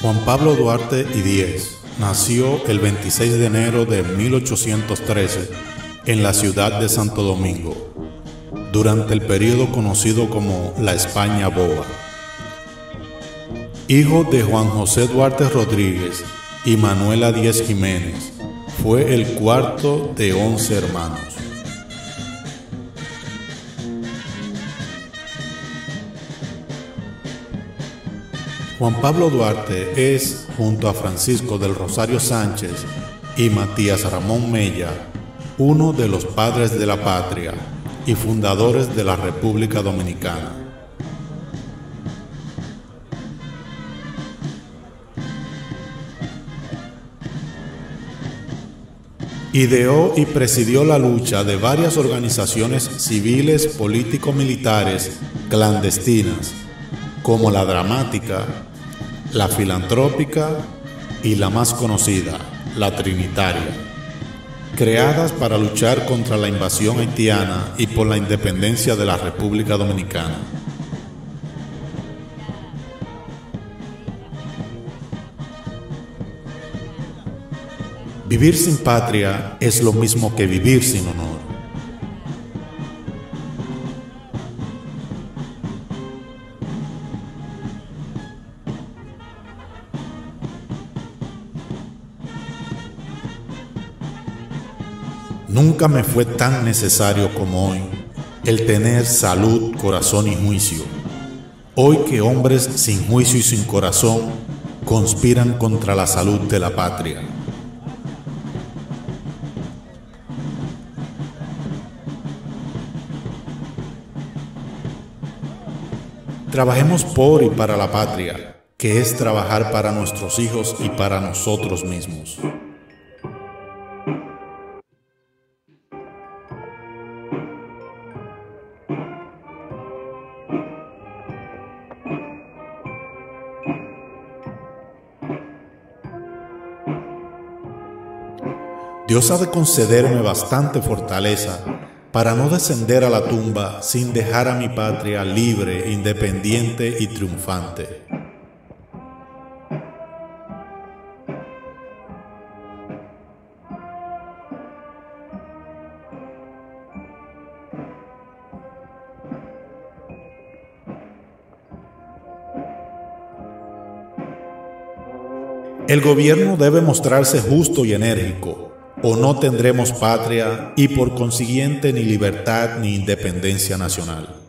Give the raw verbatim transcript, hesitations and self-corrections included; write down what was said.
Juan Pablo Duarte y Díez nació el veintiséis de enero de mil ochocientos trece en la ciudad de Santo Domingo, durante el periodo conocido como La España Boba. Hijo de Juan José Duarte Rodríguez y Manuela Díez Jiménez, fue el cuarto de once hermanos. Juan Pablo Duarte es, junto a Francisco del Rosario Sánchez y Matías Ramón Mella, uno de los padres de la patria y fundadores de la República Dominicana. Ideó y presidió la lucha de varias organizaciones civiles, político-militares, clandestinas, como La Dramática, La Filantrópica y la más conocida, La Trinitaria, creadas para luchar contra la invasión haitiana y por la independencia de la República Dominicana. Vivir sin patria es lo mismo que vivir sin honor. Nunca me fue tan necesario como hoy el tener salud, corazón y juicio. Hoy que hombres sin juicio y sin corazón conspiran contra la salud de la patria. Trabajemos por y para la patria, que es trabajar para nuestros hijos y para nosotros mismos. Dios ha de concederme bastante fortaleza para no descender a la tumba sin dejar a mi patria libre, independiente y triunfante. El gobierno debe mostrarse justo y enérgico, o no tendremos patria y por consiguiente ni libertad ni independencia nacional.